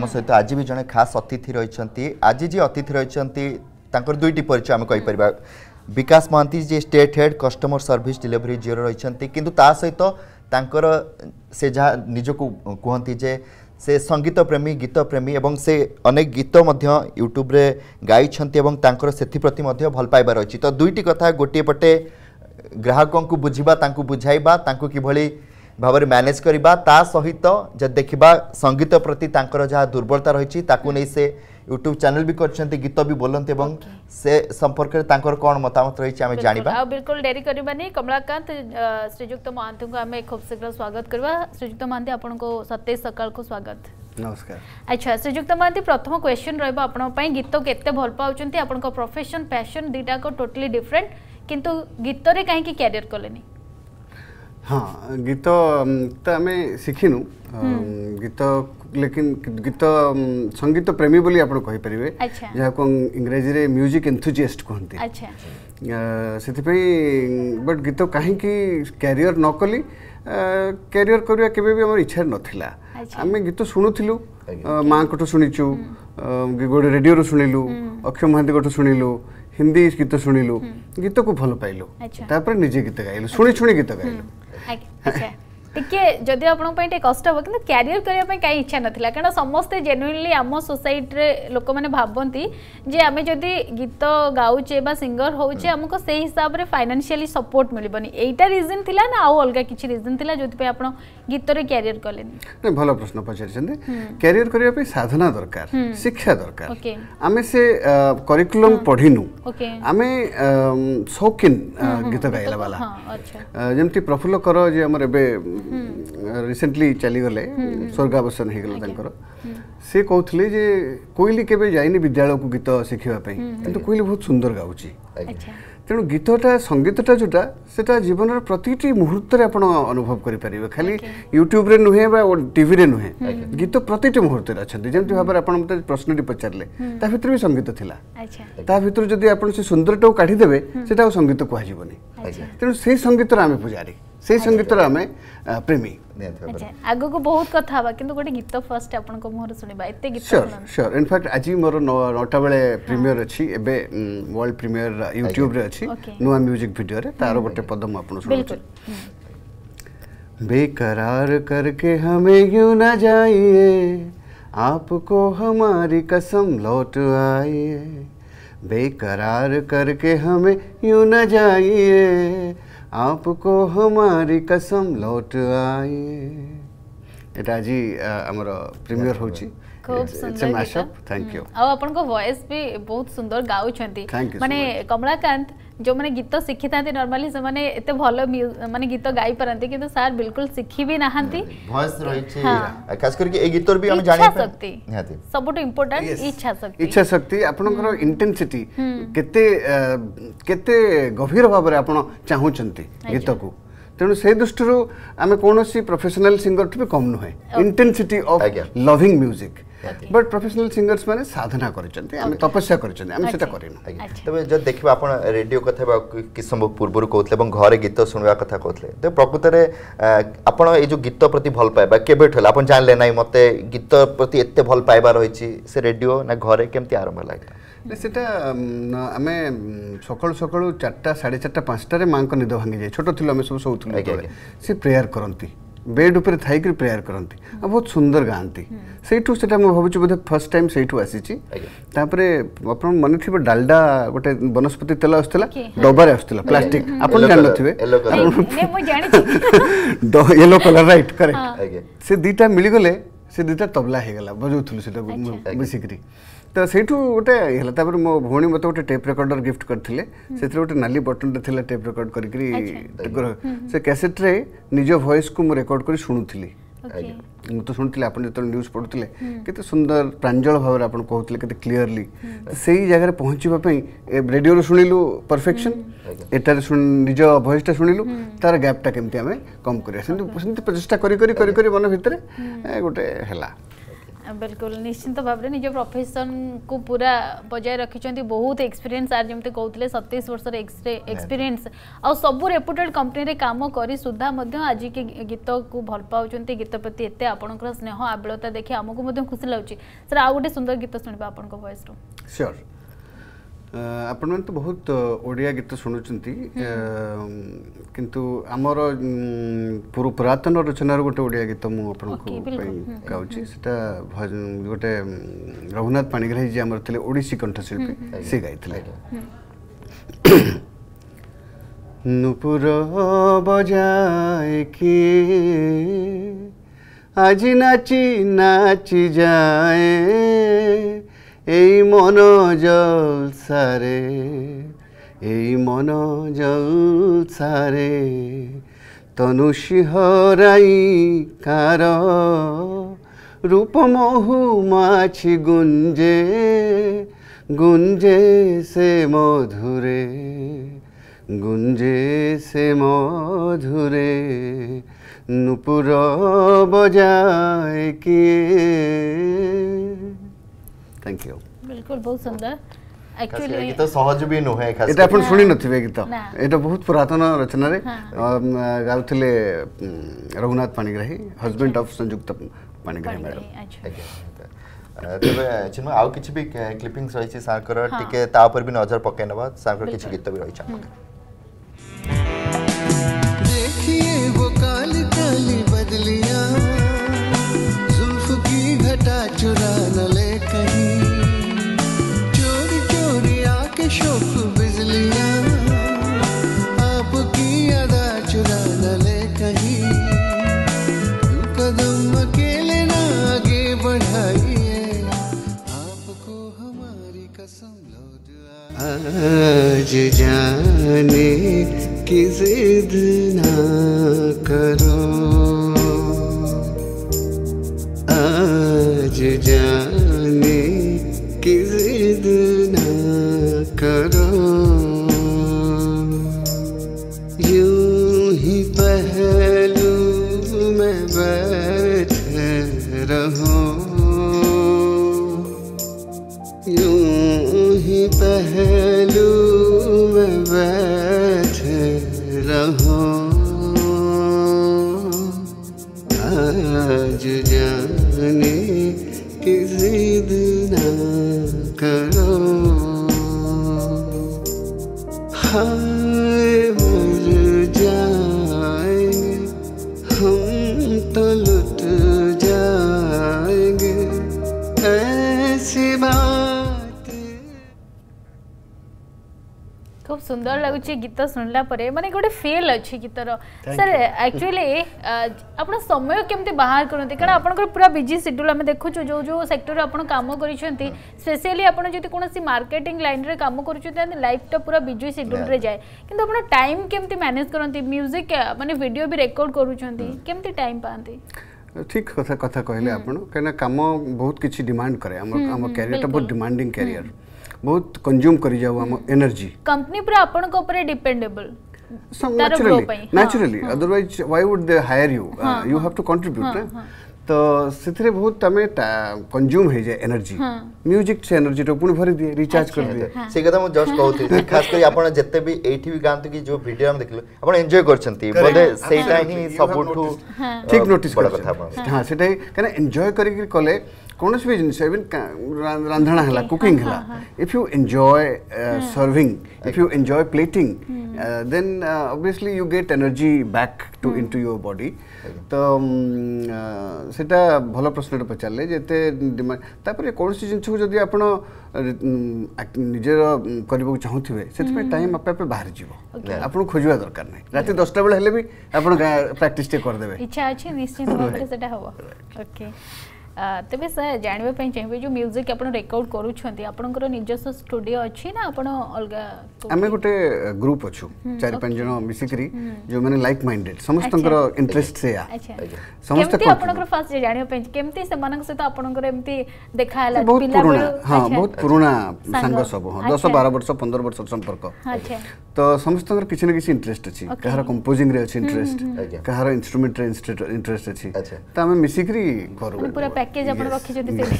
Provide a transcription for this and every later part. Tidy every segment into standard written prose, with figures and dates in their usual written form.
आम सहित आज भी जड़े खास अतिथि रही आज जी अतिथि रही दुईट परिचय आम कहीपर Vikas Mahanti ji state head customer service delivery zero रही किंतु ता सहित से जहाँ निज को कहती जे से संगीत प्रेमी गीत प्रेमी एवं से अनेक गीत यूट्यूब रे गाई से प्रति भल पाइबार अच्छी तो दुईटी कथा गोटे पटे ग्राहकों को बुझा बुझाइबा किभली भाव में मैनेज करवा ता सहित देखा संगीत प्रति जहाँ दुर्बलता रही नहीं से यूट्यूब चैनल भी करछन्ते गीत भी बोलन्ते एवं से संपर्क रे तांकर कोन मतामत रही छै हमें जानिबा आ बिल्कुल देरी करबा नै कमलाकांत श्रीजुक्त महांत को हमें खूब शीघ्र स्वागत करबा। श्रीजुक्त महांत आपन को सत्य सकाल को स्वागत नमस्कार। अच्छा श्रीजुक्त महांत प्रथम क्वेश्चन रहबा आपन पई गीत केते भल पाउचन्ते आपन को प्रोफेशन पैशन दिटा को टोटली डिफरेंट किंतु गीत रे काहे की करियर करलेनी? हाँ गीत तो आम शिखिनु गीत लेकिन गीत संगीत प्रेमी बोली आप कहीपर जहाँ को इंग्रेजी रे म्यूजिक एंथुजियास्ट कहते से बट गीत कहीं कैरियर न कली कैरियर करवा केबे आम इच्छा नाला आम गीत शुणुलु माँ को शुणीचु गोटे रेडियो शुणिलु अक्षय महांती को शुणिलु हिंदी गीत शुणिलु गीत को भल पाइलु तापर निजे गीत गाइलु सुनी सुनी गीत गाइलु। अच्छा टिके जदी आपन पई कष्ट हो किंतु करियर करिया पई काई इच्छा नथिला कारण समस्त जेन्युइनली हम सोसाइटी रे लोक माने भाबंती जे आमे जदी गीत गाउचे बा सिंगर होउचे हमको सेही हिसाब रे फाइनेंशियली सपोर्ट मिलबनी एटा रीजन थिला ना आ अलगा किछि रीजन थिला जदी पई आपन गीत रे करियर करलेनी? नै भलो प्रश्न पछारछन करियर करिया पई साधना दरकार शिक्षा दरकार आमे से करिकुलम पढिनु आमे शौकिन गीत गाइला वाला जेमति प्रफुल्ल कर जे हमर एबे रिसेंटली चली गले स्वर्गावसन हो गला से कहते जे कोइली केबे जाइनी विद्यालय को गीत शिखिबा पई किंतु कोइली बहुत सुंदर गाउची तेणु गीतटा संगीतटा जोटा सेटा जीवन प्रति मुहूर्त रे आपण अनुभव करि परिबे खाली यूट्यूब रे नुहे बा टीवी रे नुहे गीत प्रति मुहूर्त रे अछि जेंति भाबर आपण मते प्रश्न दि पचारले ता भितर भी संगीत थिला ता भितर जदी आपण से सुंदरटो काढी देबे सेटा संगीत को हाजिबोनी तेणु से संगीत रे आमे पुजारी से संगीत रे आमे प्रेमी। अच्छा आगो को बहुत कथा बा किंतु गोटे गीत फर्स्ट आपण को मोर सुनिबा एते गीत श्योर इनफैक्ट आजि मोर 9टा बेले प्रीमियर अछि एबे वर्ल्ड प्रीमियर यूट्यूब रे अछि नुवा म्यूजिक वीडियो रे तारो गोटे पद म आपण सुनछु। बेकरार करके हमें यूं ना जाइए आपको हमारी कसम लौट आइए बेकरार करके हमें यूं ना जाइए आपको हमारी कसम लौट आए राजी आमर प्रीमियर होची थैंक यू आ आपन को वॉइस भी बहुत सुंदर गाउ छंती माने कमलाकांत जो माने गीत सिखि थाते नॉर्मली से माने एते भलो माने गीत गाई परंती किंतु सर बिल्कुल सिखि भी नहंती वॉइस रही छे खास करके ए गीतर भी हम जानि सकती सबटो इंपोर्टेंट इच्छा शक्ति आपनकर इंटेंसिटी केते केते गभीर भाव रे आपण चाहू छंती गीत को तेणु से दृष्टि आम कौन प्रोफेशनल सिंगर ठू भी कम नुहे intensity of loving music but professional singers माने साधना आम तपस्या कर देखा आप रेडियो कथा कि समय पूर्व कहते हैं घर गीत शुणा कथा कहते तो प्रकृत में आप जो गीत प्रति भल पाइबा केवेठला आप जानले ना मत गीत प्रति एत भल पाइबा रही से रेडियो ना घरे केमती आरंभ है सेटा आम सका सका 4टा 4:30 5टार माँ को निद भांगी जाए छोट थी सब शोल सी प्रेयर करती बेड उपर थी प्रेयर करती बहुत सुंदर गाँति से भावुँ बोधे फर्स्ट टाइम से आसीपर आप मन थी डालडा गोटे वनस्पति तेल आसाला डबारे आसाला प्लास्टिक आप जानते येलो कलर राइट करेक्ट से दीटा मिलगले से दीटा तबला होगा बजाऊ से बसिकी तो सेठू गोटे है मो भी मत गोटे टेप रेकर्डर गिफ्ट करते से गोटे नाली बटन थे टेप रेकर्ड कर कैसेट रे निज वॉइस को मु रेकर्ड कर शुणुली तो शुणी आप जो न्यूज पढ़ुले के सुंदर प्रांजल भाव में आपड़ कहते हैं क्लीयरली से ही जगह पहुँचापी रेडियो शुणिलु परफेक्शन एटार निज भयसटा शुणिलु तार गैपटा केमती आम कम करवा से प्रचेषा कर मन भितर गोटे है बिल्कुल निश्चिंत भाव में निज प्रोफेशन को पूरा बजाय रखिंट बहुत एक्सपीरियंस आर जमी कहते 27 वर्ष एक्सपीरियंस आ सब रेपुटेड कंपनी काम कर सुधा आज के गीत को भल पाँच गीत प्रति एत आपंकर स्नेह आबिलता देखिए आमको खुशी लगुच सर आउ गोटे सुंदर गीत शुणा आप वॉइस रू श्योर आपण मैंने तो बहुत ओडिया गीत शुणुंट किंतु आमर पुरातन रचनार गोटे ओडिया गीत मुझे गाँची से गोटे रघुनाथ पाणिग्राही जी आमर थे ओडिसी कंठशिल्पी सी गाई नुपुर बजाए के आज नाची नाची जाए मन जलसारे तनुशिहराई कार रूप महुमाछी गुंजे गुंजे से मधुरे नुपुर बजाए किए थैंक यू बिल्कुल बहुत सुंदर एक्चुअली ये तो सहज भी नु है खास एटा आपण सुनि नथिबे गीत एटा बहुत पुरातन रचना रे गाउथिले Raghunath Panigrahi husband of Sanjukta Panigrahi madam अच्छा तबे चिन्ह आउ किछि भी क्लिपिंग्स रहि छै सार कर टिके ता ऊपर भी नजर पके नबा सार कर किछि गीत भी रहि छै देखिए वो काल काली बदलियां जुल्फ की घटा चुरा न ले शोक बिजलियां आपकी अदा चुरा न ले कहीं कदम अकेले ना आगे बढ़ाइए आपको हमारी कसम लो आज जाने की जिद ना करो आज जाने की जिद ना करो यूं ही पहलू में बैठे रहो यूं ही पहलू में बैठे रहो आज जाने की जिद ना करो हाय मर जाएंगे हम तो लुट जाएंगे ऐसी बात खूब सुंदर लगुच गीत सुनला माने गोटे फील अच्छी गीतर सर एक्चुअली आप समय केमती बाहर करते कारण आपंकर पूरा बिजी शेड्यूल आम देखु जो जो सेक्टर आपन काम करिसेंती स्पेशली आपन जति कोनोसी मार्केटिंग लाइन रे काम करिसेंती लाइफ टा पूरा बिजी शेड्यूल रे जाए किंतु आपन टाइम केमती मैनेज करंती म्यूजिक माने वीडियो भी रिकॉर्ड करूछंती केमती टाइम पांती ठीक कथा कहले आपन कना काम बहुत किछि डिमांड करे हम करियर टा बहुत डिमांडिंग करियर बहुत कंज्यूम करी जाऊ हम एनर्जी कंपनी पर आपन को ऊपर dependable naturally otherwise why would they hire you you have to contribute तो सिथरे बहुत तमे कंज्यूम हे जाय एनर्जी म्यूजिक से एनर्जी तो पुन भरी दिए रिचार्ज कर दिए से कथा हम जस्ट कहते खास कर आपण जत्ते भी एठी भी गांत कि जो वीडियो हम देखलो आपण एन्जॉय करछंती बोले सेटा ही सबुठू ठीक नोटिस कर कथा हां सेटा कने एन्जॉय करी कले कोनोस भी जिंस इवन रंधना हला कुकिंग हला if you enjoy serving if you enjoy plating then obviously you get energy back to into your body तो सेटा भलो प्रश्नटा पचारले जेते तापर कोन सी जिंसु जदी आपण निजेर करबो चाहथिबे सेति पे टाइम आपे आपे बाहर जीवो आपण खोजवा दरकार नै राती 10टा बेला हेले भी आपण प्रैक्टिस ते कर देबे इच्छा अछि निश्चित रूप सेटा होबो ओके तबे सर जानबे पय चाहिबे जो म्यूजिक आपण रिकॉर्ड करू छथि आपनकर निजस्व स्टूडियो अछि ना आपण अलगा हमें गोटे ग्रुप अछु चार पांच जन मिसिकरी जो माने लाइक माइंडेड समस्तनकर इंटरेस्ट से या समस्त को आपनकर फर्स्ट जानबे पय केमती से मानक से तो आपनकर एमती देखा हला पिला हां बहुत पुराना संग सब 10 12 वर्ष 15 वर्ष संपर्क अच्छा तो समस्तनकर किछ न किछ इंटरेस्ट अछि कहार कंपोजिंग रे अछि इंटरेस्ट कहार इंस्ट्रूमेंट रे इंटरेस्ट अछि त हम मिसिकरी करू पैकेज आपण रखिजंती से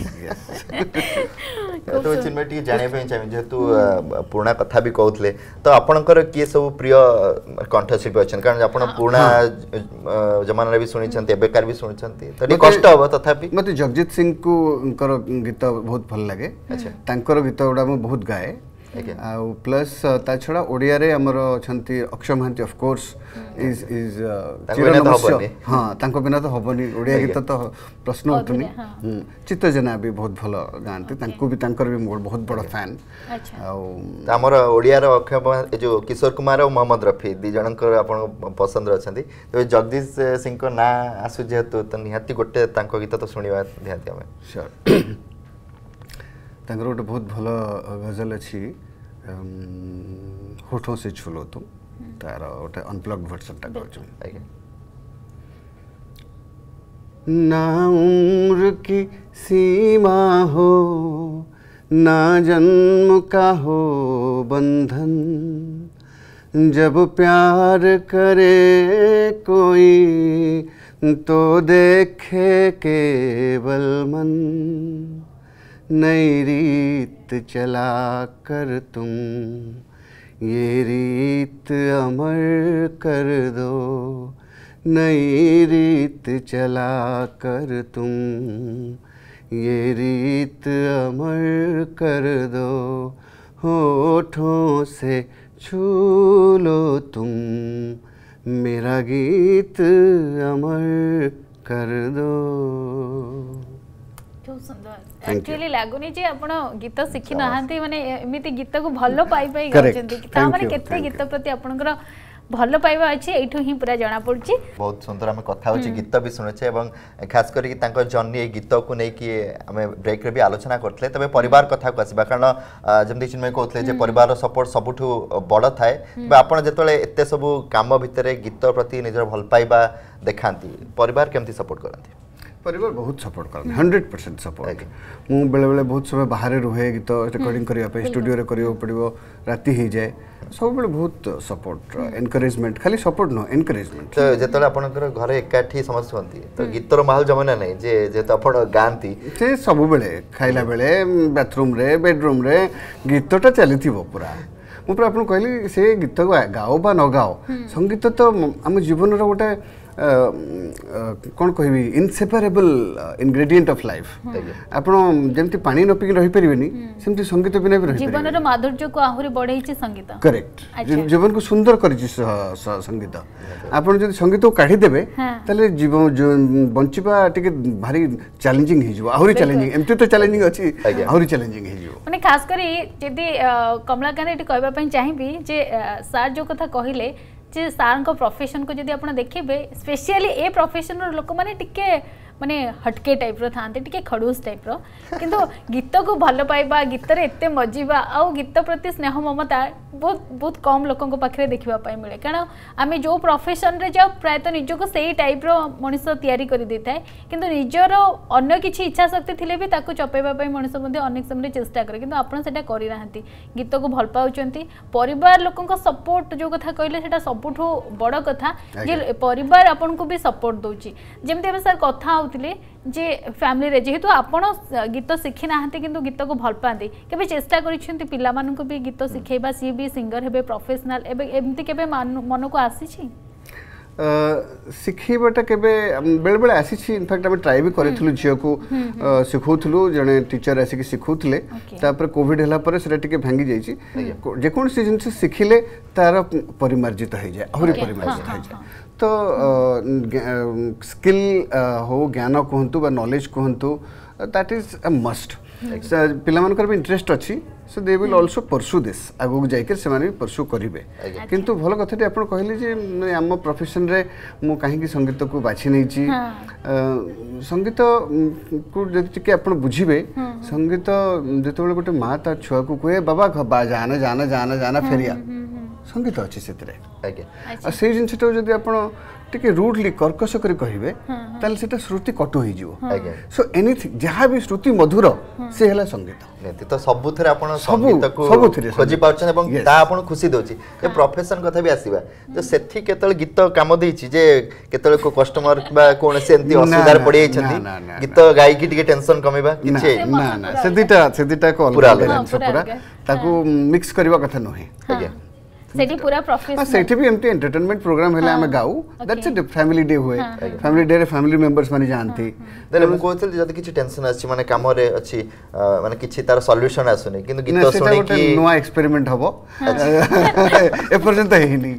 तो चिन्ह टी जाने पे चाहि जेतु पूर्णा कथा भी कहउतले तो आपनकर के सब प्रिय कंठशिल्पी अछन कारण आपण पूर्णा जमाना रे भी सुनिछंती बेकार भी सुनिछंती तो कष्ट हो तथापि मते जगजीत सिंह को उनकर गीत बहुत भल लागे अच्छा तांकर गीत ओडा म बहुत गाए आ प्लस ता छडा ओडिया रे हमर छंती Akshay Mahanty of course is चिरनमस्य हां तांको बिना तो होबनी ओडिया गीत तो प्रश्न उठनी चित्तजना भी बहुत भलो गानते तांको भी तांकर भी बहुत बड़ फैन अच्छा आ हमर ओडिया रे अक्षय जो किशोर कुमार और मोहम्मद रफी दी जनकर आपन पसंद रछंती तो जगदीश सिंह को ना आसु जे तो निहाती गोटे तांको गीत तो सुनिबा निहाती हमें श्योर तांकर गोटे बहुत भल गजल अच्छी होठों से छुलो तुम तार गोटे अनप्लग वर्जन टा गाउछु ना उम्र की सीमा हो ना जन्म का हो बंधन जब प्यार करे कोई तो देखे केवल मन नई रीत चला कर तुम ये रीत अमर कर दो नई रीत चला कर तुम ये रीत अमर कर दो होठों से छू लो तुम मेरा गीत अमर कर दो एक्चुअली लागुनी जे आपण गीत सिखि नाहंती माने एमिति गीत को भलो पाई पाई गजंती ता माने केते गीत प्रति आपनकर भलो पाइबा अछि एठो ही पूरा जाना पड़छि बहुत सुंदर हम कथा होछि गीत भी सुनछे एवं खास करी तांको जन्नी गीत को नै कि हम ब्रेक रे भी आलोचना करथले तबे परिवार कथा को आसीबा कारण जेमदि चिन्मय कहथले जे परिवार रो सपोर्ट सबठु बड़ थाए बे आपण जेतले एते सब काम भितरे गीत प्रति निजर भल पाइबा देखांती परिवार केमथि सपोर्ट करंती परिवार बहुत सपोर्ट करते 100% सपोर्ट मु बेले बेले बहुत समय बाहर रुहे गीत रिकॉर्डिंग करिया पे स्टूडियो रे करियो पड़िवो राती ही जाए सब बेले बहुत सपोर्ट एनकरेजमेंट खाली सपोर्ट नो एनकरेजमेंट तो जेतले आपनकर घर एकाठी समस्त होंती तो गीत रो माहौल जमाना नै जे जेत आपण गांती से सब बेले खाइला बेले बाथरूम रे बेडरूम रे गीतटा चलिथिवो पूरा मु पर आपण कहली से गीत गाओ बा न गाओ संगीत तो हम जीवन रो गोटे कौन कह इनसेपरेबल इनग्रेडिएंट ऑफ लाइफ आपण जमती पानी न पिक रही परिबेनी सेमती संगीत बिना भी रही जीवन रो माधुर्य को आहुरी बढ़ई छी संगीत करेक्ट जीवन को सुंदर करी छी संगीत आपण जदी संगीत को काढी देबे तले जीवन बंचिबा टिके भारी चैलेंजिंग हे जबो आहुरी चैलेंजिंग एमती तो चैलेंजिंग अछि आहुरी चैलेंजिंग हे जबो माने खास करी जदी कमलाकांत एटी कहबा पई चाहिबी जे सर जो कथा कहिले जे सारन को प्रोफेशन को जदी आपण देखिबे स्पेशली ए प्रोफेशन रो लोक माने टिके माने हटके टाइप रो थांते टिके खडूस टाइप रो किंतु गीत को भलो पाइबा गीत रे एते मजीबा आ गीत प्रति स्नेह ममता बहुत बहुत कम लोकन को पाखरे देखिबा पाई मिले कारण आमे जो प्रोफेशन रे जा प्राय तो निजो को सेही टाइप रो मनुष्य तयारी करि देथाय किंतु निजो रो अन्य किछि इच्छा शक्ति थिले भी ताको चपेबा पाई मनुष्य मध्ये अनेक समय चेष्टा करे किंतु आपण सेटा करि रहंती गीत को भल पाउचंती परिवार लोकन को सपोर्ट जो कथा कहले सेटा सबठो बड़ कथा जे परिवार आपण को भी सपोर्ट दोची जेमते हम सर कथा आउतले जे फैमिली रे जेहेतु आपण गीत सिखि नाहंती किंतु गीत को भल पांदी केबे चेष्टा करिछंती पिला मानन को भी गीत सिखेबा सी भी सिंगर हेबे प्रोफेशनल एबे एमती केबे मन को आसी छी सिखेबाटा केबे बेले बेले आसी छी इनफैक्ट हम ट्राई भी करैथलु जियो को सिखौथलु जने टीचर आसी के सिखौथले तापर कोविड हला पर सेटा टिके भांगी जाई छी जे कोन सीजन से सिखिले तार परिमार्जित हो जाए और परिमार्जित हो जाए तो स्किल हो ज्ञान कहंतु बा नॉलेज कहंतु दैट इज अ मस्ट पिला मानकर भी इंटरेस्ट अछि so they will also pursue this आगो जायकर से माने परसू करिवे किंतु भलो कथटी आपण कहली जे हम प्रोफेशन रे मु काहे की संगीत को बाछि नै छी संगीत को जति के आपण बुझिबे संगीत जतबे गोटे माता छुआ को कहे बाबा जाना जाना जाना जाना फेरिया संगीत अच्छी से जिनटा आपके रूडली कर्कश कर कहे श्रुति कटु हो सो एनिथिंग जहाँ भी श्रुति मधुर से है संगीत तो सब खोजी पार्छन खुशी दौर प्रोफेशन कथा भी आसवा तो से गीत कम दे कस्टमर कौन से असुविधार पड़ जाइए गीत गायक टेंशन कमेबा से दिटा को मिक्स करवा कथा नुहे सेठी पूरा प्रोफेशनल सेठी भी एमटी एंटरटेनमेंट प्रोग्राम हेला हम गाऊ दैट्स अ फैमिली डे होए फैमिली डे रे फैमिली मेंबर्स माने जानथि देले हम कहथल जदी किछि टेंशन आछि माने काम रे अछि माने किछि तार सॉल्यूशन आसुनी किंतु गीत सुने कि नया एक्सपेरिमेंट हबो ए पर्यंत हेनी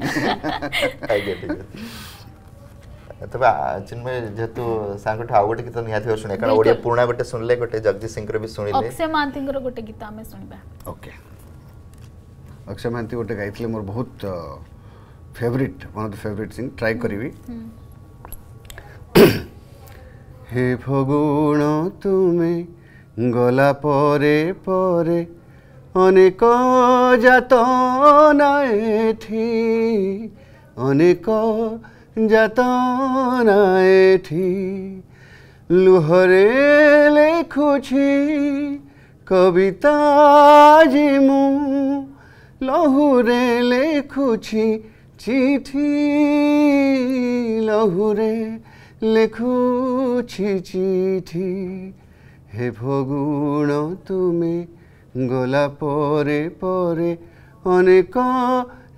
तबा जिनमे जेतु सांगठ आ गोटे गीत निहात हो सुने कारण ओडिया पुराना गोटे सुनले गोटे जगदीश सिंह रे भी सुनिले अक्षय मोहंती रो गोटे गीत हमें सुनबा ओके अक्षय मोहंती गोटे गाइले मोर बहुत favourite one of the favourite sing try करी हे भगुण तुम्हें गला परे परे अनेक जातना एठी अनेक जातना एठी लुहरे लेखुछि कविता जी मु लहुरे लेखुछि चिठी लहुरे लेखुछि चिठी हे भगुण तुमे गला परे परे अनेक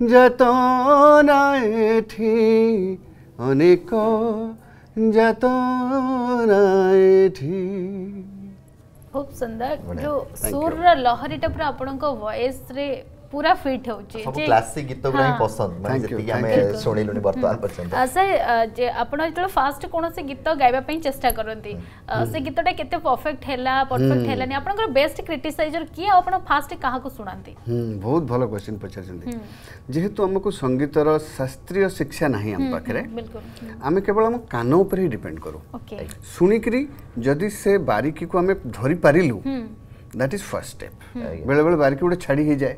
जतना एठी अनेक जतना एठी खूब सुंदर जो सुर लहरीटा पूरा आपनका वॉइस रे पूरा फिट होची जे क्लासिक गीत गुला ही पसंद माने जति हमें सुनिलुनी वर्तमान पसंद असे जे आपण जतलो फास्ट कोनोसे गीत गायबा पई चेष्टा करंती से गीतटा केते परफेक्ट हेला नि आपनकर बेस्ट क्रिटिसाइजर की आपण फास्ट काहा को सुनांती बहुत भलो क्वेश्चन पछाचंती जेहेतु हमको संगीतर शास्त्रीय शिक्षा नाही हम पाखरे बिल्कुल हम केवल हम कान ऊपर ही डिपेंड करू ओके सुनिकरी जदी से बारीकी को हमें धरि पारिलु दैट इज फर्स्ट स्टेप बेले बेले बारिक गोटे छाड़ी हो जाए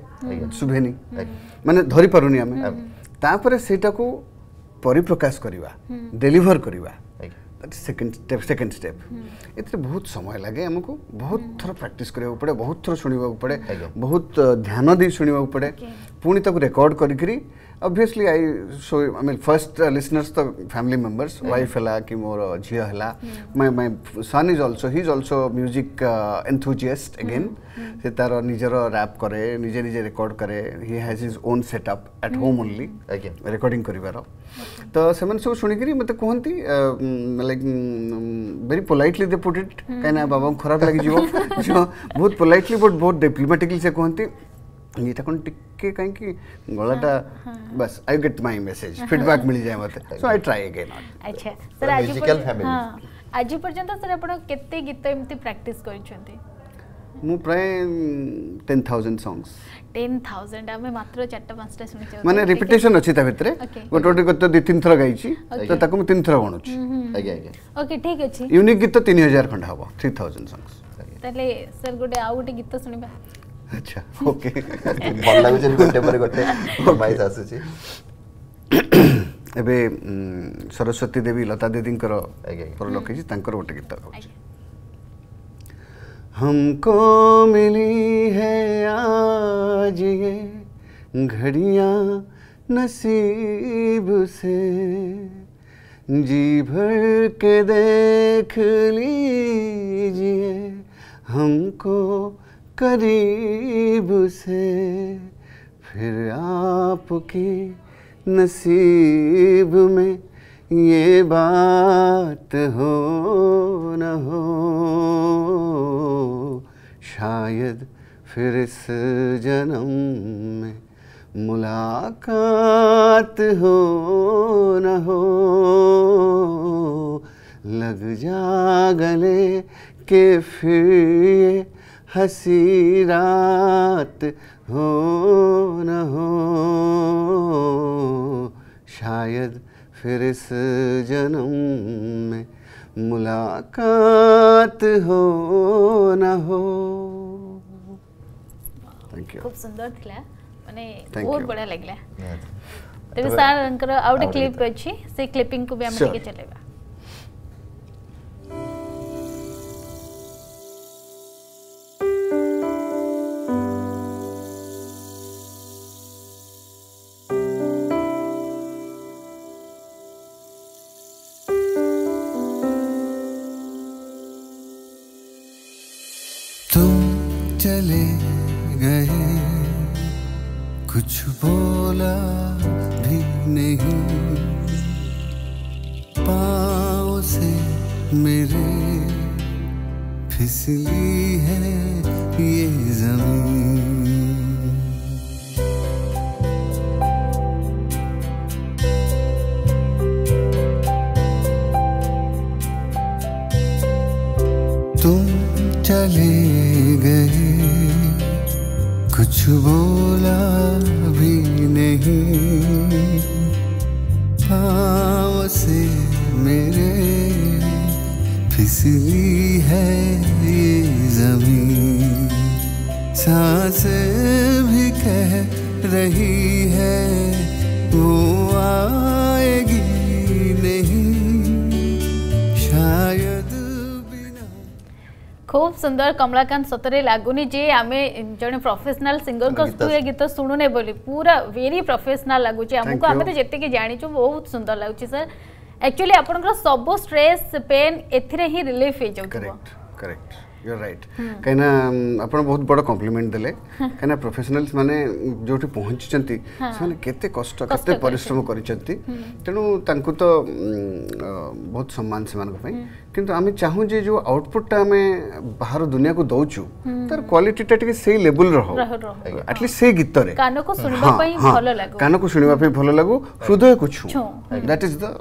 शुभेनी माने धरी पारुनी आम तापर सेटा को परिप्रकाश करवा डेलीवर करवा दैट इज सेकंड स्टेप एते बहुत समय लगे हमको बहुत थर प्रैक्टिस करबा पड़े बहुत थर सुनिबा पड़े बहुत ध्यान दे सुनिबा पड़े पुणी ताको रिकॉर्ड करी obviously I mean first listeners the family members wife hela ki mor jia hela my son is also he's music enthusiast again se tar nijer rap kare nije record kare he has his own setup at home only again recording karibaro to seman so sunikiri mate kohanti like very politely they put it kaina babam kharab lagi jibo so bahut politely but bahut diplomatically se kohanti एटा कोन टिके काहे कि गलाटा बस I get my message feedback मिल जाय मते so I try again अच्छा sir आज पर्यंत सर आपण केते गीत एम्ति प्रैक्टिस करिसथि मु प्राय 10000 सॉन्ग्स 10000 आमे मात्र 4 5 टा सुनि माने रिपीटेशन अछि ता भितरे गोटोटी गीत दो तीन थरा गाइछि तो ताको मु तीन थरा गणुछि आगे आगे ओके ठीक अछि यूनिक गीत 3000 खंड हबो 3000 सॉन्ग्स तले सर गोटे आउ गोटे गीत सुनिबा अच्छा ओके भल लागुछ गोटे पर गोटे वाइस आसुची एबे सरस्वती देवी लता दीदी कर परलोक छी तांकर गोटे गीत गाउछ हमको मिली है आज ये घड़ियां नसीब से जी भर के देख लीजिए हमको करीब से फिर आपके नसीब में ये बात हो न हो शायद फिर इस जन्म में मुलाकात हो न हो लग जा गले के फिर हसी रात हो न हो शायद फिर इस जन्म में मुलाकात हो न हो थैंक यू खूब सुंदर थला माने बहुत बड़ा लागला तबे सर अंकर आउट क्लिप अछि से क्लिपिंग को भी हम लेके चलेबा कमलाकांत सतरे लगुनि जे आम जन प्रोफेशनल सिंगर को गीत शुणुने बोली पूरा वेरी प्रोफेशनल लगुच आमको आम तो जी जानी बहुत सुंदर लगुच सर एक्चुअली आपण सब स्ट्रेस पेन एथिरे ही रिलीफ हो जाउ correct correct you are right कहिना आपण बहुत बड़ कॉम्प्लीमेंट देले कहिना प्रोफेशनल्स माने जोठी पहुंचचंती माने केते कष्ट केते परिश्रम करिसंती तेनु तांकु तो बहुत सम्मान से मानक पई किंतु आमी चाहू जे जो आउटपुट आमे बाहर दुनिया को दउचू तर क्वालिटी टेके सेही लेवल रहो एटलीस्ट सेही गीत रे कानो को सुनबा पई भलो लागो हृदय को छू that is the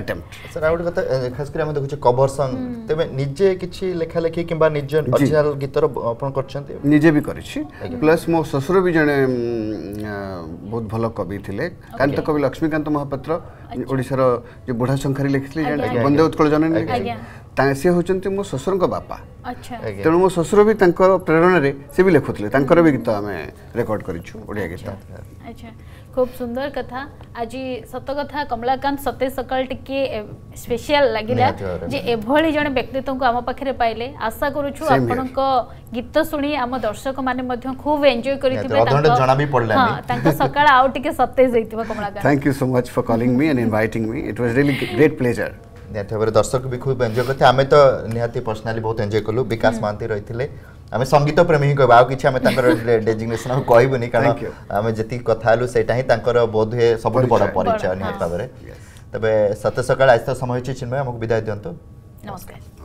attempt sir out कथा खास कर हम देखु कवर सॉन्ग तबे निजे किछि लेखा लेखी किबा ओरिजिनल गीतर अपन करछन्ते निजे भी करिछि प्लस मो ससुर भी जने बहुत भलो कवि थिले कांत कवि लक्ष्मीकांत महापात्र ओडिसा रो जे बुढ़ा संखारी लिखिले जने बंदे उत्कल जननी ता से होचन्ते मो ससुर को बापा अच्छा तनो मो ससुर भी तंकर प्रेरणा रे से भी लेखुथले तंकर भी गीत हमें रिकॉर्ड करिछु ओडिया गीत अच्छा खूब सुंदर कथा आज सत कथा कमलाकांत सते सकल टिके स्पेशल लागिला जे एभली जने व्यक्तित्व को हम पाखरे पाइले आशा करूछु आपन को गीत सुनी हम दर्शक माने मध्य खूब एन्जॉय करिथिबे तांको जणा भी पडला हां तांको सकल आउ टिके सते जइतिबा Kamalakant thank you so much for calling me and inviting me it was really great pleasure नेथवर दर्शक भी खूब एन्जॉय करथे हमें तो निहाती पर्सनली बहुत एन्जॉय करलु विकास मानती रहिथिले आमे संगीत प्रेमी ही कहबा किछि आमे तांकर डेजिग्नेशन हम कहबोनी कारण आमे जति कथालु सेटा ही तांकर बोध हे सबसे बड़ परिचय निहत भाबरे तबे सते सकाळ आज तो समय छि चिन्मय हमकु विदाई दियंतो नमस्कार।